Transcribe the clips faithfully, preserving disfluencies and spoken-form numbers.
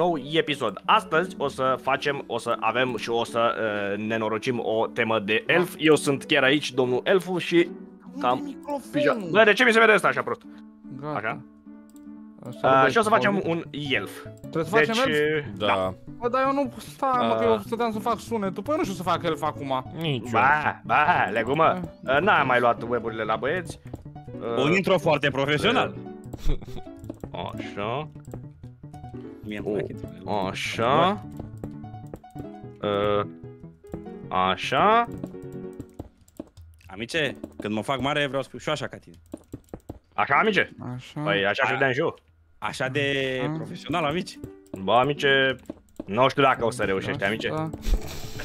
nou episod. Astăzi o să facem, o să avem și o să uh, ne norocim o temă de elf. Eu sunt chiar aici, domnul Elfu, și cam... Bă, de ce mi se vede asta așa prost? Gata. Așa. Uh, și o să facem un elf. Trebuie să deci, facem elf? Da. da. Bă, dar eu nu stai, uh. mă, că eu stăteam să fac sunetul. Păi nu știu să fac elf acum. Nici. Ba, ba, legumă. Uh, N-am mai luat weburile la băieți. Uh, un intro foarte profesional. Uh. Așa. Uh. Așa. Uh. Așa. Amice, când mă fac mare vreau să fiu și așa ca tine. Așa, amice? Așa. Păi, așa și vedeam și eu. Așa de așa. Profesional, amici? Bă, amice, nu știu dacă o să reușești, amice. Da.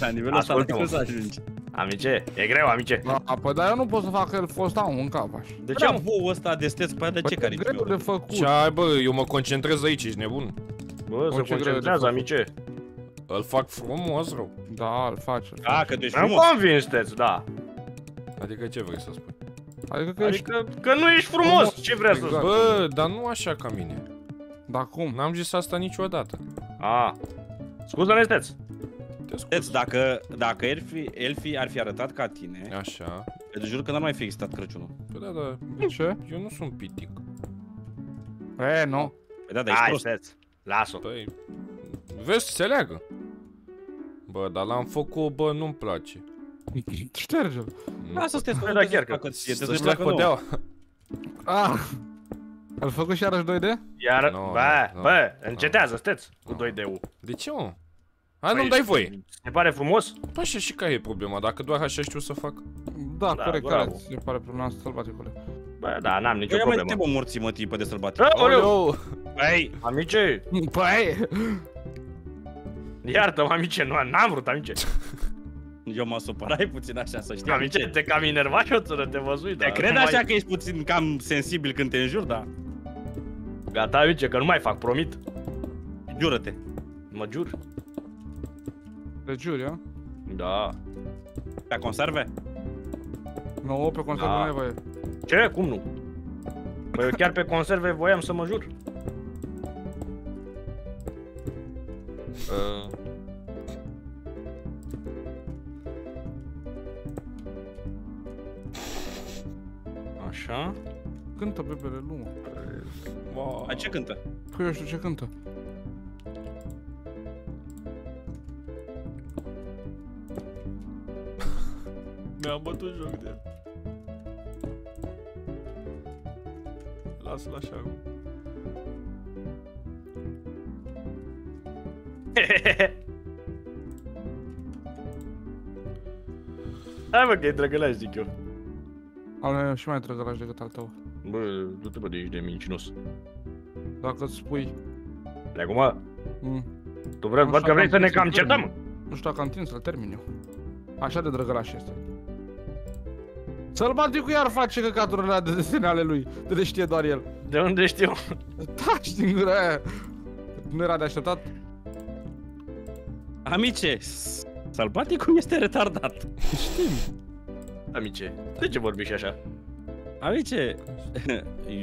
La nivelul ăsta nu trebuie să ajungi. Amice, e greu, amice. Da, păi, dar eu nu pot să fac el fost un în cap așa. De ce am vouă ăsta de steț? Păi, de ce care-i greu de făcut? Ce ai, bă, eu mă concentrez aici, ești nebun. Bă, se concentrează, amice. Îl fac frumos, rău. Da, îl faci. Da, că tu ești frumos. Am convins, steț, da. Adică ce vrei să spui? Adică că, adică ești... că nu ești frumos, frumos. Ce vrei exact. Să spui? Bă, dar nu așa ca mine. Dar cum? N-am zis asta niciodată. A, scuză-ne, steț. Steț, dacă, dacă Elfi, Elfi ar fi arătat ca tine. Așa. Îți jur că n-ar mai fi existat Crăciunul. Păi da, da, de ce? Eu nu sunt pitic. E, nu. Păi da, da, ești prost. Las-o. Păi, vezi, se leagă. Bă, dar l-am făcut, bă, nu-mi place. Șterge-l. Lasă să te da chiar că să-și treacă pe deaua. Ah! Al făcut și iarăși doi D? Iar, bă, bă, încetează, steți cu doi D-ul. De ce, mă? Hai, nu-mi dai voie. Se pare frumos? Păi așa și care e problema, dacă doar așa știu să fac. Da, corect, care se pare problema asta, sălbaticule. Bă, da, n-am nicio problemă. Eu mai trebuie o morții, mă, tipă de sălbatic. Oleu! Băi! Amice! Băi! Iartă-mă, amice, n-am vrut, amice. Eu mă supărai puțin așa, să știi. Amice, te cam enervat și o țără, te văzui, da. Te cred așa mai... că ești puțin cam sensibil când te înjuri, da. Gata, amice, că nu mai fac, promit. Jură-te. Mă jur. Te juri, a? Da. Pe conserve? Nu, no, pe conserve da. Nu ai voie. Ce? Cum nu? Păi eu chiar pe conserve voiam să mă jur. uh... Așa. Cântă, bebele, lumea. Wow. A, ce cântă? Păi eu știu ce cântă. Mi-am bătut joc de... Las-l așa. Hai, mă, că e drăgălaș, zic eu. Am și mai trăgălaș decât al tău. Bă, du-te, bă, de aici de mincinos. Dacă îți spui... Lea, cum mm. Tu vrei, văd că vrei să ne cam certăm? Nu știu dacă am timp să-l termin eu. Așa de drăgălaș este. Sălbaticul iar face căcaturile alea de desene ale lui. De le știe doar el. De unde știu? Taci din gura aia. Nu era de așteptat? Amice, Sălbaticul este retardat. Știm. Amice, de ce vorbi și așa? Amice,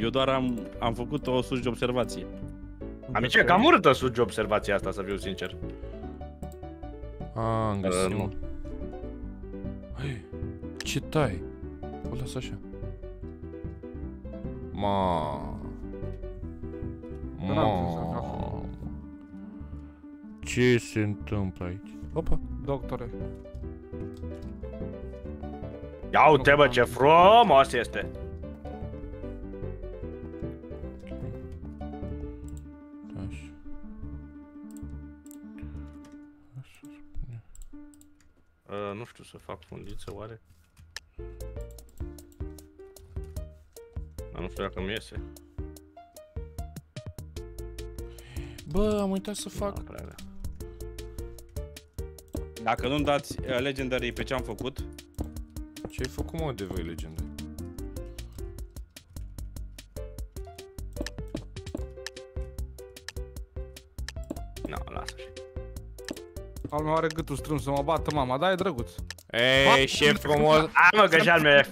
eu doar am, am făcut o sugi observație. Amice, cam urâtă sugi observația asta, să fiu sincer. Aaa, am găsit, mă. Hei, ce tai? O las așa. Maaa. Maaa. Ce se întâmplă aici? Opa. Doctore. Ia uite, bă, ce frumos este! Așa. Uh, nu știu să fac fundiță, oare? Dar nu știu dacă mi iese. Bă, am uitat să fac... Dacă nu-mi dați uh, legendary pe ce am făcut... Ce-ai făcut, mă, de voi, legende? No, lasă-și. Al meu are gâtul strâns să mă bată mama, da, e drăguț. Ei, ce frumos! A, mă, că și-al meu e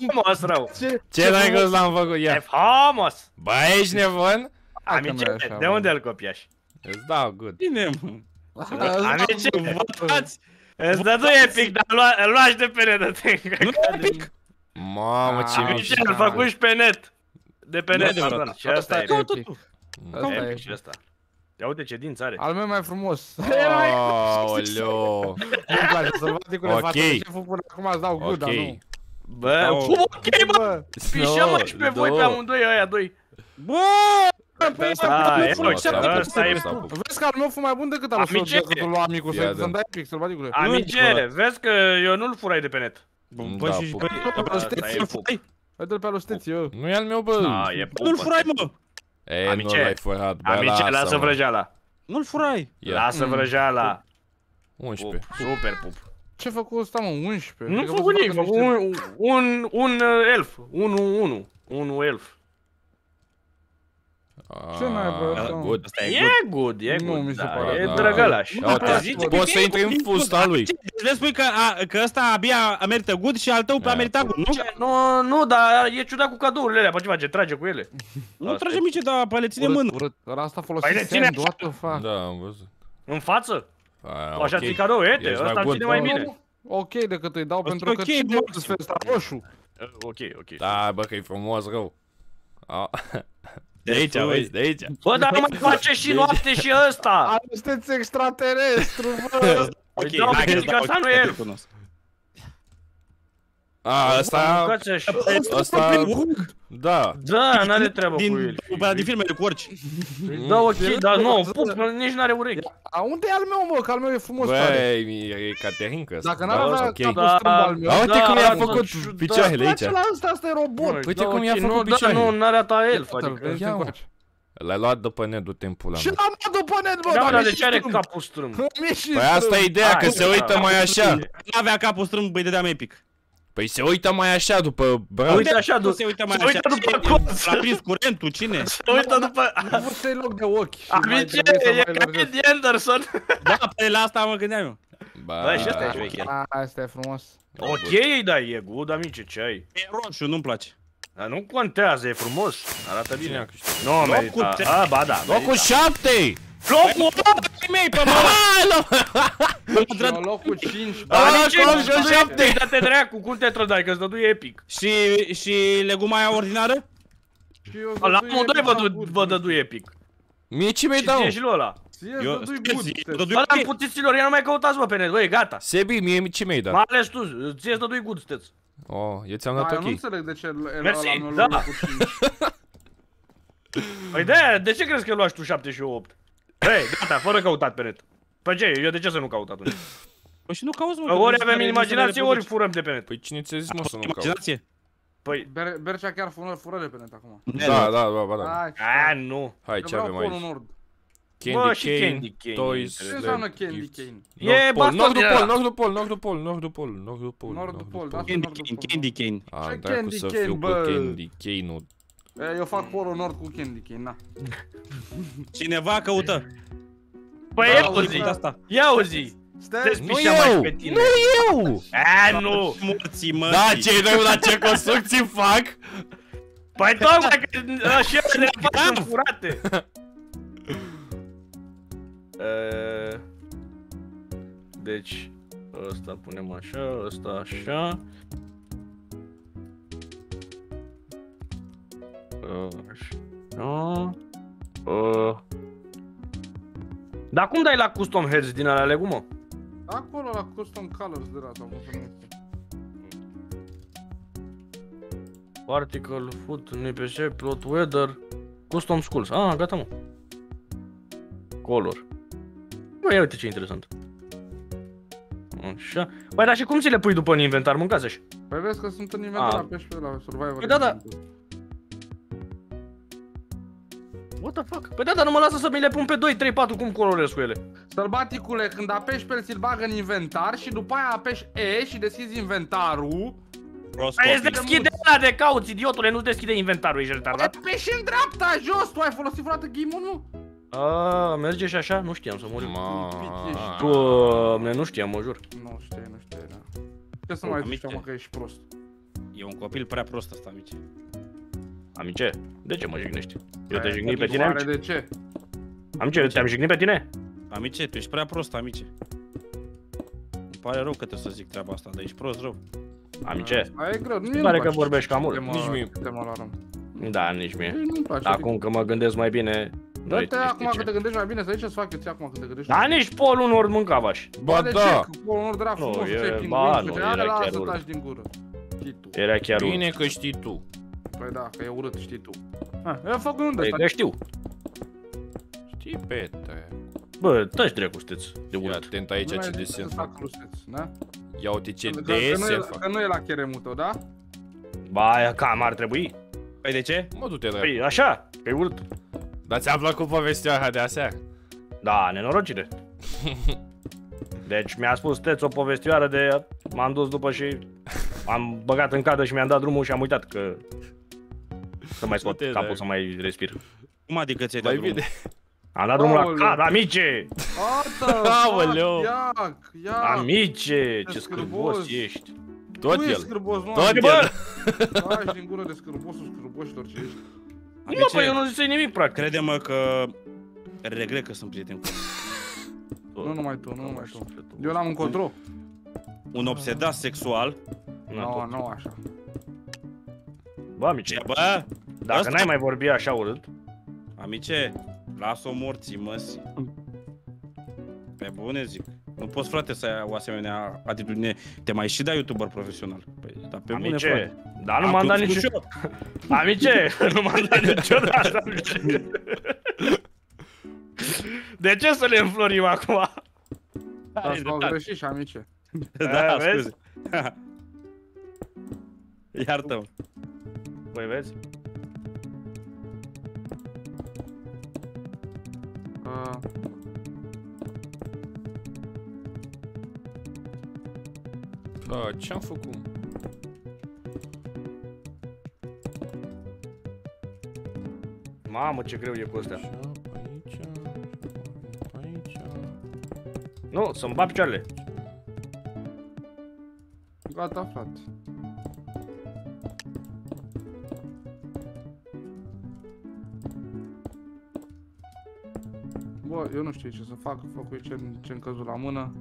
frumos, rău! Ce drăguț l-am făcut, ia! E frumos! Bă, ești nebun? Amice, de unde îl copiași? Îți dau good. Bine, mă. Amici, votați! Îți dăduie pic, dar îl luași de pe net. Nu e pic! Mamă, ce mișto! Amici, îl făcut și pe net. De pe net, pardon. Și asta e epic. Asta e epic și asta. Ia uite ce dinți are. Al meu mai frumos. Aoleo. Nu-mi place, sălbaticule, față de șeful până acum îți dau good, dar nu. Bă, cum ok, bă? Pișăm, mă, și pe voi, pe amândoi ăia doi. Bă! Vezi că al meu fu mai bun decât al meu, dacă tu lua amicul să-mi dai pic, sălbaticule. Amicere, vezi că eu nu-l furai de pe net. Bă, și pe-l furai? Hai-te-l pe-l osteți. Nu e al meu, bă. Nu-l furai, mă. Ei, nu l-ai furat, bă, lasă-mă. Amice, lasă vrăjeala. Nu-l furai. Lasă vrăjeala. unsprezece. Super, pup. Ce-a făcut ăsta, mă? unsprezece? Nu-a făcut nimic. Un elf. unu unu. Unu elf. Ce n-ai, bă? E good, e good. E drăgălaș. Poți să intri în fusta lui. Vezi, spui că ăsta abia merită good și al tău a meritat good, nu? Nu, dar e ciudat cu cadourile alea. Pe ce face? Trage cu ele? Nu trage mici, dar pe le ține mână. Asta folosiți sandul, what the fuck? Da, am văzut. În față? Așa ții cadou, ete, ăsta ține mai bine. Ok, decât îi dau pentru că ține ăsta roșu. Ok, ok. Da, bă, că e frumos rău. De aici, vezi, de aici. Bă, dar nu mai face și noapte și ăsta. Sunteți extraterestru, bă. Păi dau pentru că ăsta nu e el. A, ăsta... ăsta... Da. Da, n-are treabă cu el. Din filmele cu orice. Da, ok, dar nu, nici n-are urechi. A, unde e al meu, mă? Că al meu e frumos. Băi, e caterincă ăsta. Dacă n-ar avea capul strâmb al meu. A, uite cum i-a făcut picioarele aici. Asta e robot. Uite cum i-a făcut picioarele. Nu, n-are a ta el, adică. L-ai luat după net, du-te în pula mea. Și l-am luat după net, bă, dar de ce are capul strâmb? Păi asta e ideea, că se uită mai așa. N-avea capul strâmb, băi, dădeam epic. Păi se uită mai așa după braț. Uite așa, nu se uită mai așa. Se uită după colț. L-a prins curentul, cine? Se uită după... Nu pot să-i loc de ochi. Amice, e ca Andy Anderson. Da, pe la asta mă gândeam eu. Bă, și ăsta e șmecher. Asta e frumos. Ok, da, e good, amice, ce ai? E roșu, nu-mi place. Dar nu contează, e frumos. Arată bine. Nu a meritat. A, ba da. Locul șapte! Locul opt ai mei pe mă! Locul cinci, locul șapte! Da-te dracu, cum te trădai, că-ți dădui epic. Și leguma aia ordinară? La amândoi vă dădui epic. Mie ce mi-ai dau? Și ție și lui ăla. Eu dădui good. Ăla îmi putiților, ia nu mai căutați mă pe net, băi, gata. Sebi, mie ce mi-ai dat? M-a ales tu, ție-ți dădui good, steț. Oh, eu ți-am dat ok. Da, eu nu înțeleg de ce era la meu locul cinci. Păi de-aia, de ce crezi că luași tu șapte și eu opt? Hei, gata, fără căutat pe net. Păi ce, eu de ce să nu caut atunci? Păi și nu cauți, mă. Ori avem imaginație, ori furăm de pe net. Păi cine ți-a zis, mă, să nu cauți? Imaginație? Păi... Bercea chiar fură de pe net acum. Da, da, da, da. Aaa, nu. Hai, ce avem aici? Candy Cane, Toys... Ce înseamnă Candy Cane? E bastard de ala! Nord du Pol, Nord du Pol, Nord du Pol, Nord du Pol, Nord du Pol, Nord du Pol... Candy Cane, Candy Cane. A, dracu să fiu cu Candy Cane-ul. Eu fac Polo Nord cu Candy Cane, na. Cineva căută. Păi eu zi, ia o zi. Nu eu, nu eu. Aaa, nu. Da, cei doi la ce construcții fac? Păi tocmai că așa ne fac sunt furate. Deci, ăsta punem așa, ăsta așa. Așa. Dar cum dai la custom heads din alea legumă? Acolo la custom colors de la asta, cum se numește. Particle, foot, N P C, plot, weather, custom schools. Ah, gata mă. Color. Băi, ia uite ce interesant. Așa. Băi, dar și cum ți le pui după în inventar? Mâncați așa. Păi vezi că sunt în inventar la P S P, la Survivor. Păi da, da. What the fuck? Păi da, dar nu mă lasă să mi le pun pe doi, trei, patru, cum colorez cu ele? Sălbaticule, când apeși pe el, ți-l bagă în inventar și după aia apeși E și deschizi inventarul. Aia îți deschide ăla de cauți, idiotule, nu-ți deschide inventarul, ești retardat? Apeși în dreapta, jos, tu ai folosit vreodată game-ul, nu? Aaa, merge și așa? Nu știam să mă urmă. Doamne, nu știam, mă jur. Nu știu, nu știu, da. Ce să mai zici, mă, că ești prost. E un copil prea prost ăsta, amice. Amice? De ce mă jignești? Eu te jignui pe tine, amice? De ce? Amice, te-am jignit pe tine? Amice, tu ești prea prost, amice. Îmi pare rău că trebuie să zic treaba asta, dar ești prost rău. Amice, îmi pare că vorbești cam mult. Nici mie. Da, nici mie. Acum că mă gândesc mai bine... Dă-te acum că te gândești mai bine, să zici ce-ți fac eu ție acum că te gândești. Da, nici polul nord mâncava și. Ba da! Polul nord era frumos, să ții pinguini, să te taci din gură. Era chiar urât. Bine că știi tu. Păi da, că e urât, știi tu. Eu fac un undă, că știu. Știi, pete. Bă, taci dracu, știți, de urât. Fii atent aici ce desen fac. Ia uite ce desen fac. Că nu e la cheremul tău, da? Ba, cam ar trebui. Păi de ce? Mă, du-te la el. Păi așa, că e urât. Dar ți-a plăcut povestea aia de aseară? Da, nenorocire. Deci mi-a spus Teț o povestioară de... M-am dus după și... am băgat în cadă și mi-am dat drumul și am uitat că... Să mai scot capul, dai. Să mai respir. Cum adică ți-ai dat drumul? Am dat drumul la cadă, amice! Aoleu! Amice, ce scârbos ești! Tot el! Tot el! Taci din gură de scârbosul scârboșilor ce ești! Nu, mă, păi eu nu zic nimic, practic. Crede-mă că... regret că sunt prieten cu el. Nu numai tu, nu numai tu. Eu l-am în control. Un obsedat sexual. Nu, nu așa. Bă, amice, bă, dacă n-ai mai vorbit așa urât... Amice, las-o morții, măsi. Pe bune zic. Nu poți, frate, să ai o asemenea atitudine. Te mai și da youtuber profesional. Păi, dar pe bune, frate. Dar nu m-am dat niciodată. Amice, nu m-am dat niciodată. De ce să le înflorim acum? Dar s-au greșit și amice. Da, vezi? Iartă-mă. Păi vezi? Ce-am făcut? Mamă, ce greu e cu astea. Aici, aici. Nu, să-mi bat picioarele. Gata, frate. Bă, eu nu știu ce să fac, fac cu ce-mi căzut la mână.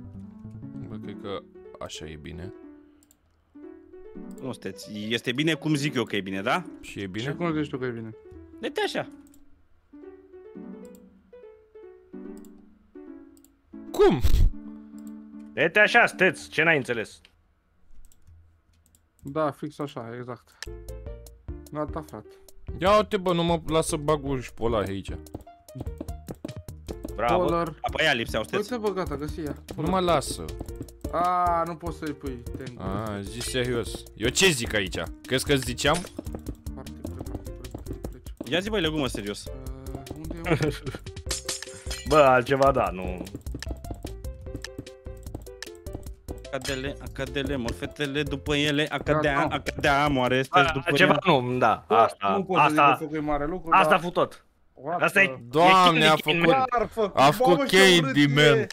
Bă, cred că așa e bine. Nu, steți. Este bine cum zic eu că e bine, da? Și e bine? Și cum zici tu că e bine? Dă-te așa. Cum? Dă-te așa, steți. Ce n-ai înțeles? Da, fix așa, exact. Gata, frate. Ia uite, bă, nu mă las să bag un șpolar aici. Bravo. Apoi aia lipseau, steți. Uite, bă, gata, găsi ea. Nu mă lasă. Aaaa, nu poți să-i pui. Aaaa, zici serios. Eu ce zic aici? Crezi că-ți ziceam? Ia zi, băi, legumă, serios. Bă, altceva da, nu... Acadele, acadele, morfetele după ele, acadea, acadea, moare, stăci după ele. Ceva nu, da, asta, nu pot să zic că a făcut mare lucru, dar... Asta a făcut tot. Asta e... Doamne, a făcut... A făcut Candyman.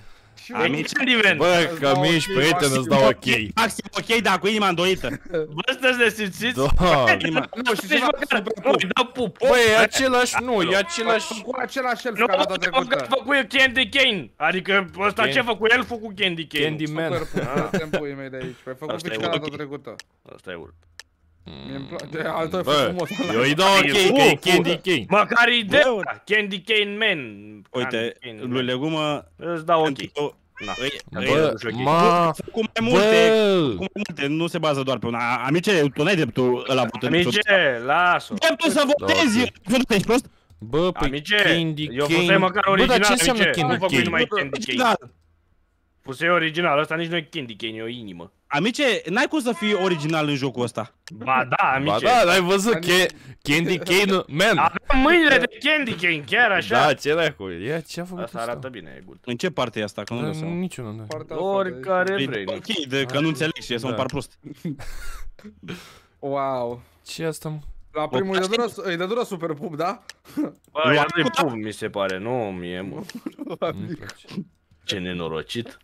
Amice, bă, că mi-ești prieten, îți dau ok. Maxim ok, dar cu inima îndoită. Bă, stăți nesimțiți? Doamne. Nu, știți măcar, nu, îi dau pup. Bă, e același, nu, e același... Cu același elf ca data trecută. Nu, că făcu el Candy Cane. Adică, ăsta ce făcu el, făcu Candy Cane. Candyman. Sucăr puii mei de aici, păi făcu pici ca data trecută. Asta e urât. Bă, eu îi dau ok, că e Candy Cane. Măcar îi dau Candy Cane Man. Uite, lui Legumă îți dau ok. Bă, ma... Cu mai multe, nu se bază doar pe una. Amice, tu n-ai dreptul ăla votat. Amice, las-o. Dreptul să votezi, ești prost? Bă, păi Candy Cane... Eu fusei măcar original, amice. Nu făcui numai Candy Cane. Fusei original, ăsta nici nu e Candy Cane, e o inimă. Amice, n-ai cum să fii original în jocul ăsta. Ba da, amice. Ba da, n-ai văzut Candy Cane Man. Aveam mâinile de Candy Cane, chiar așa. Da, ce n-ai cu el, ce-a făcut asta? Asta arată bine, e good. În ce parte e asta, că nu dă seama? Niciuna, nu. Oricare vrei. Ok, că nu înțeleg și e să îmi par prost. Wow. Ce asta, mă? La primul îi dă dură super pub, da? Bă, i-a dat pub, mi se pare, nu mie, mă. Nu-mi place. Ce nenorocit.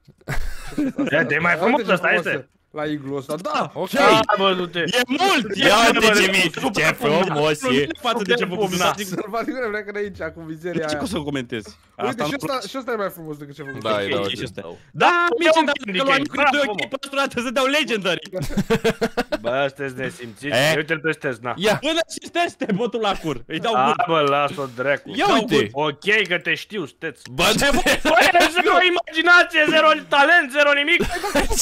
De mai frumos ăsta este. La iglu ăsta, da! Ok! E mult! Ia uite ce mici! Ce frumos e! Față de ce vă cumnați! Să-l fac, vreau că de aici, cu vizeria aia. Ce cum să-l comentezi? Uite, și ăsta e mai frumos decât ce a făcut. Da, e legendary. Da, mici, că luam cu doi ochii pe ăsta să dau legendary. Bă, astăzi ne simțim. Uite-l pe Stezna. Până și Stez te botul la cur. Îi dau gură. Bă, las-o dracu. Ia uite. Ok, că te știu, Stez. Bă, zero imaginație, zero talent, zero nimic.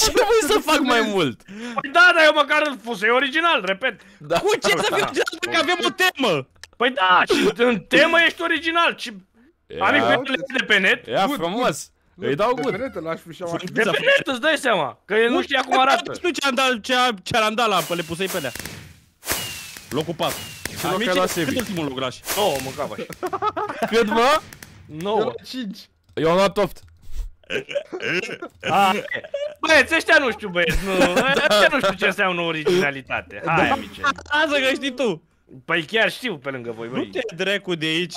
Ce voi să fac mai mult? Da, dar eu măcar îl fusei original, repet. Cu ce să fiu original dacă avem o temă? Păi da, și în temă ești original. Am de pe net. Ia frumos. Îi dau gură. De pe net îți dai seama. Că nu știa cum arată. Nu știu ce arandala le pusei pe alea. Locul patru. Cât ultimul loc lași? nouă mă, cât mă? nouă. Eu am luat opt. Băieți, ăștia nu știu, băieți. Ăștia nu știu ce înseamnă originalitate. Hai, mici. Asta că știi tu. Păi chiar știu pe lângă voi, băi. Du-te dracu de aici.